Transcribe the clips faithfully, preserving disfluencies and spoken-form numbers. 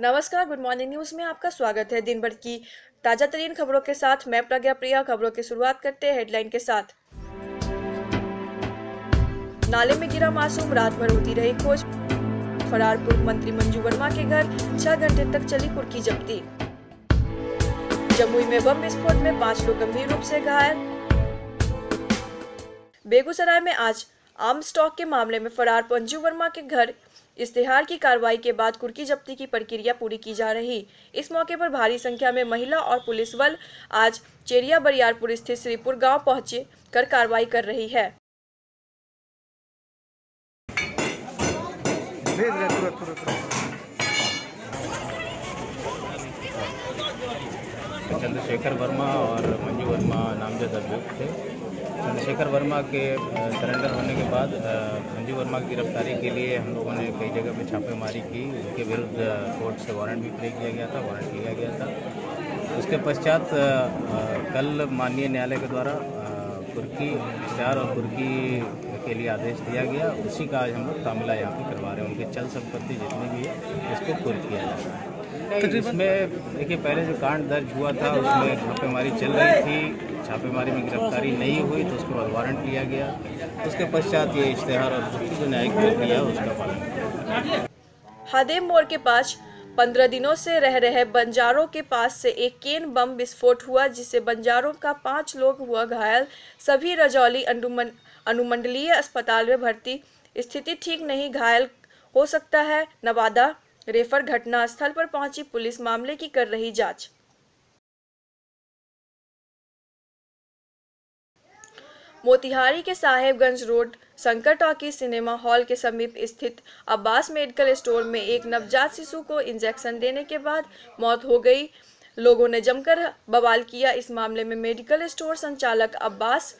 नमस्कार, good morning news में आपका स्वागत है। दिन भर की ताजा तरीन खबरों के साथ मैं प्रज्ञा प्रिया। खबरों की शुरुआत करते हैं हेडलाइन के साथ। नाले में गिरा मासूम, रात भर होती रही खोज। फरार पूर्व मंत्री मंजू वर्मा के घर छह घंटे तक चली कुर्की जब्ती। जमुई में बम विस्फोट में पांच लोग गंभीर रूप से घायल। बेगुसराय में आज आर्म स्टॉक के मामले में फरार मंजू वर्मा के घर इश्तेहार की कार्रवाई के बाद कुर्की जब्ती की प्रक्रिया पूरी की जा रही। इस मौके पर भारी संख्या में महिला और पुलिस बल आज चेरियाबरियारपुर स्थित श्रीपुर गांव पहुंचे कर कार्रवाई कर रही है। चंद्रशेखर वर्मा और मंजू वर्मा नामजद अभियुक्त थे। चंद्रशेखर वर्मा के सरेंडर होने के बाद मंजू वर्मा की गिरफ्तारी के लिए हम लोगों ने कई जगह पे छापेमारी की। उनके विरुद्ध कोर्ट से वारंट भी प्ले किया गया था, वारंट लिया गया था। उसके पश्चात कल माननीय न्यायालय के द्वारा कुर्की इश्तेहार और कुर्की के लिए आदेश दिया गया। उसी का आज हम लोग तामिला यहाँ पर करवा रहे हैं। उनके चल संपत्ति जितनी भी है उसको कुर्क किया जा रहा है। इसमें देखिए, पहले जो कांड दर्ज हुआ था उसमें छापेमारी चल रही थी, छापेमारी में गिरफ्तारी नहीं हुई तो उसके बाद वारंट लिया गया। उसके पश्चात ये इश्तेहार और जो न्यायिक प्रक्रिया उसका पालन। हादेम मोड़ के पास पंद्रह दिनों से रह रहे बंजारों के पास से एक केन बम विस्फोट हुआ, जिससे बंजारों का पाँच लोग हुआ घायल। सभी रजौली अनुमंडलीय अस्पताल में भर्ती, स्थिति ठीक नहीं, घायल हो सकता है। नवादा रेफर। घटना स्थल पर पहुंची पुलिस, मामले की कर रही जांच। मोतिहारी के Sahebganj road Shankar talkies cinema hall के समीप स्थित अब्बास मेडिकल स्टोर में एक नवजात शिशु को इंजेक्शन देने के बाद मौत हो गई। लोगों ने जमकर बवाल किया। इस मामले में मेडिकल स्टोर संचालक अब्बास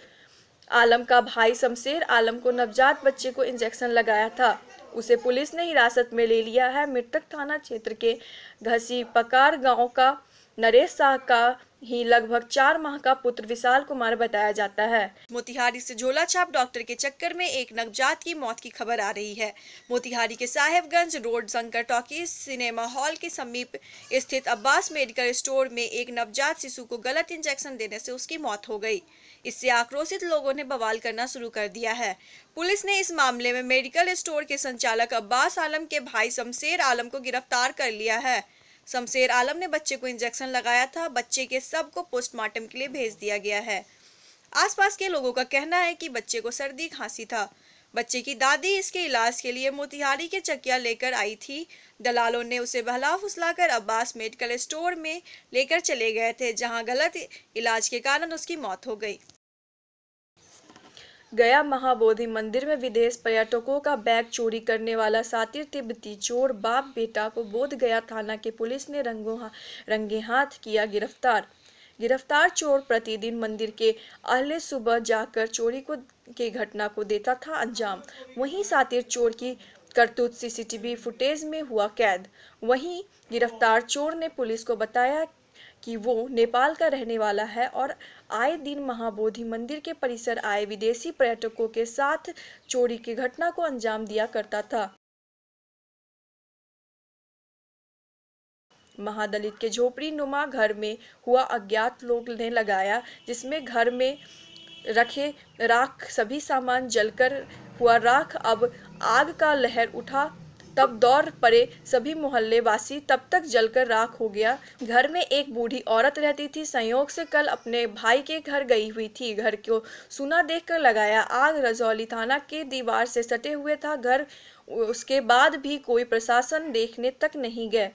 आलम का भाई शमशेर आलम को नवजात बच्चे को इंजेक्शन लगाया था, उसे पुलिस ने हिरासत में ले लिया है। मृतक थाना क्षेत्र के घसी पकार गांव का नरेश शाह का ही लगभग चार माह का पुत्र विशाल कुमार बताया जाता है। मोतिहारी से झोला छाप डॉक्टर के चक्कर में एक नवजात की मौत की खबर आ रही है। मोतिहारी के Sahebganj road Shankar talkies cinema hall के समीप स्थित अब्बास मेडिकल स्टोर में एक नवजात शिशु को गलत इंजेक्शन देने से उसकी मौत हो गई। इससे आक्रोशित लोगों ने बवाल करना शुरू कर दिया है। पुलिस ने इस मामले में मेडिकल स्टोर के संचालक अब्बास आलम के भाई शमशेर आलम को गिरफ्तार कर लिया है। शमशेर आलम ने बच्चे को इंजेक्शन लगाया था। बच्चे के सब को पोस्टमार्टम के लिए भेज दिया गया है। आसपास के लोगों का कहना है कि बच्चे को सर्दी खांसी था। बच्चे की दादी इसके इलाज के लिए मोतिहारी के चकिया लेकर आई थी। दलालों ने उसे बहला फुसलाकर अब्बास मेडिकल स्टोर में लेकर चले गए थे, जहां गलत इलाज के कारण उसकी मौत हो गई। गया महाबोधि मंदिर में विदेश पर्यटकों का बैग चोरी करने वाला सातिर तिब्बती चोर बाप बेटा को बोध गया थाना के पुलिस ने रंगों रंगे हाथ किया गिरफ्तार। गिरफ्तार चोर प्रतिदिन मंदिर के अहले सुबह जाकर चोरी को की घटना को देता था अंजाम। वहीं सातिर चोर की करतूत सीसीटीवी फुटेज में हुआ कैद। वहीं गिरफ्तार चोर ने पुलिस को बताया कि वो नेपाल का रहने वाला है और आए दिन महाबोधि मंदिर के परिसर आए विदेशी पर्यटकों के साथ चोरी की घटना को अंजाम दिया करता था। महादलित के झोपड़ी नुमा घर में हुआ अज्ञात लोग ने लगाया, जिसमें घर में रखे राख सभी सामान जलकर हुआ राख। अब आग का लहर उठा, तब दौड़ पड़े सभी मोहल्ले वासी, तब तक जलकर राख हो गया। घर में एक बूढ़ी औरत रहती थी, संयोग से कल अपने भाई के घर गई हुई थी। घर को सूना देखकर लगाया आग। रजौली थाना के दीवार से सटे हुए था घर, उसके बाद भी कोई प्रशासन देखने तक नहीं गए।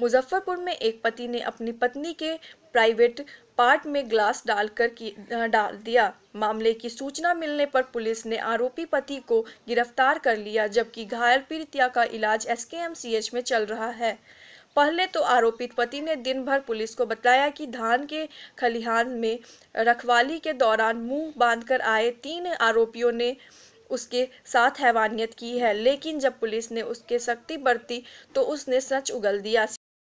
मुजफ्फरपुर में एक पति ने अपनी पत्नी के प्राइवेट पार्ट में ग्लास डालकर डाल दिया। मामले की सूचना मिलने पर पुलिस ने आरोपी पति को गिरफ्तार कर लिया, जबकि घायल पीड़िता का इलाज एसकेएमसीएच में चल रहा है। पहले तो आरोपी पति ने दिन भर पुलिस को बताया कि धान के खलिहान में रखवाली के दौरान मुंह बांधकर आए तीन आरोपियों ने उसके साथ हैवानियत की है, लेकिन जब पुलिस ने उसके सख्ती बरती तो उसने सच उगल दिया।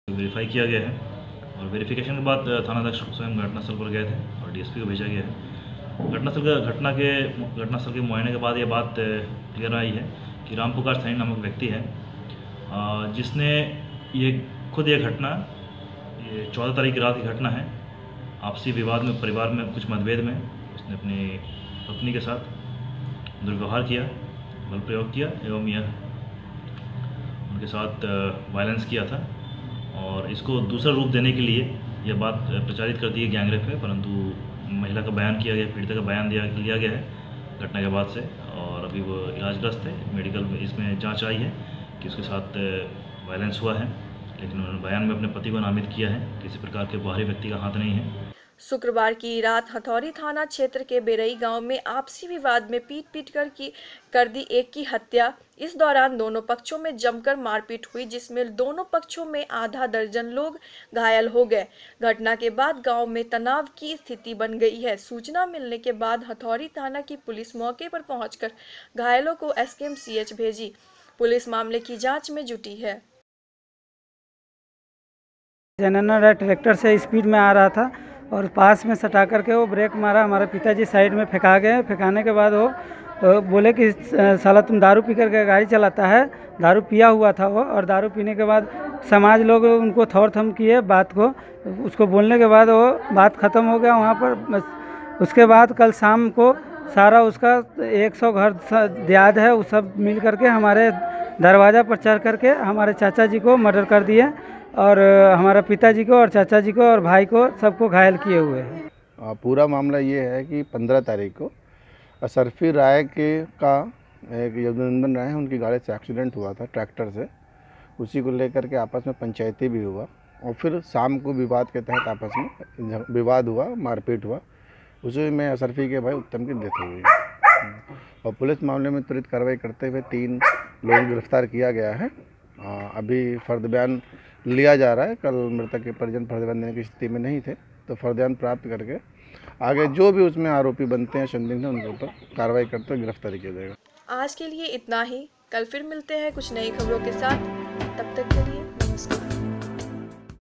वेरीफाई किया गया है और वेरिफिकेशन के बाद थानाध्यक्ष स्वयं घटनास्थल पर गए थे और डीएसपी को भेजा गया है। घटनास्थल का घटना के घटनास्थल के मुआयने के बाद ये बात क्लियर आई है कि रामपुकार सैनी नामक व्यक्ति है, जिसने ये खुद ये घटना, ये चौदह तारीख की रात की घटना है, आपसी विवाद में, परिवार में कुछ मतभेद में उसने अपनी पत्नी के साथ दुर्व्यवहार किया, बल प्रयोग किया एवं यह उनके साथ वायलेंस किया था। और इसको दूसरा रूप देने के लिए यह बात प्रचारित कर दी है गैंगरेप में, परंतु महिला का बयान किया गया, पीड़िता का बयान दिया लिया गया है घटना के बाद से, और अभी वो इलाजग्रस्त है। मेडिकल में इसमें जांच आई है कि उसके साथ वायलेंस हुआ है, लेकिन उन्होंने बयान में अपने पति को नामित किया है, किसी प्रकार के बाहरी व्यक्ति का हाथ नहीं है। शुक्रवार की रात हथौरी थाना क्षेत्र के बेरई गांव में आपसी विवाद में पीट पीट कर की कर दी एक की हत्या। इस दौरान दोनों पक्षों में जमकर मारपीट हुई, जिसमें दोनों पक्षों में आधा दर्जन लोग घायल हो गए। घटना के बाद गांव में तनाव की स्थिति बन गई है। सूचना मिलने के बाद हथौरी थाना की पुलिस मौके पर पहुंचकर घायलों को एसकेएमसीएच भेजी। पुलिस मामले की जाँच में जुटी है। जनरल ट्रैक्टर से स्पीड में आ रहा था और पास में सटा करके वो ब्रेक मारा, हमारे पिताजी साइड में फेंका गए। फेंकाने के बाद वो बोले कि साला तुम दारू पी कर गाड़ी चलाता है, दारू पिया हुआ था वो। और दारू पीने के बाद समाज लोग उनको थोड़ थम किए बात को, उसको बोलने के बाद वो बात ख़त्म हो गया वहाँ पर। उसके बाद कल शाम को सारा उसका एक सौ घर दियाद है, वो सब मिल करके हमारे दरवाज़ा पर चढ़ करके हमारे चाचा जी को मर्डर कर दिए, और हमारा पिताजी को और चाचा जी को और भाई को सबको घायल किए हुए हैं। पूरा मामला ये है कि पंद्रह तारीख को असरफी राय के का एक योगन राय, उनकी गाड़ी से एक्सीडेंट हुआ था ट्रैक्टर से। उसी को लेकर के आपस में पंचायती भी हुआ और फिर शाम को विवाद के तहत आपस में विवाद हुआ, मारपीट हुआ। उसी में असरफी के भाई उत्तम की डेथ हुई और पुलिस मामले में त्वरित कार्रवाई करते हुए तीन लोग गिरफ्तार किया गया है। अभी फर्द बयान लिया जा रहा है। कल मृतक के परिजन फर्द बयान देने की स्थिति में नहीं थे, तो फर्द बयान प्राप्त करके आगे जो भी उसमें आरोपी बनते हैं, संदिग्ध हैं, उनके ऊपर कार्रवाई करते हुए गिरफ्तारी किया जाएगा। आज के लिए इतना ही, कल फिर मिलते हैं कुछ नई खबरों के साथ। तब तक के लिए नमस्कार।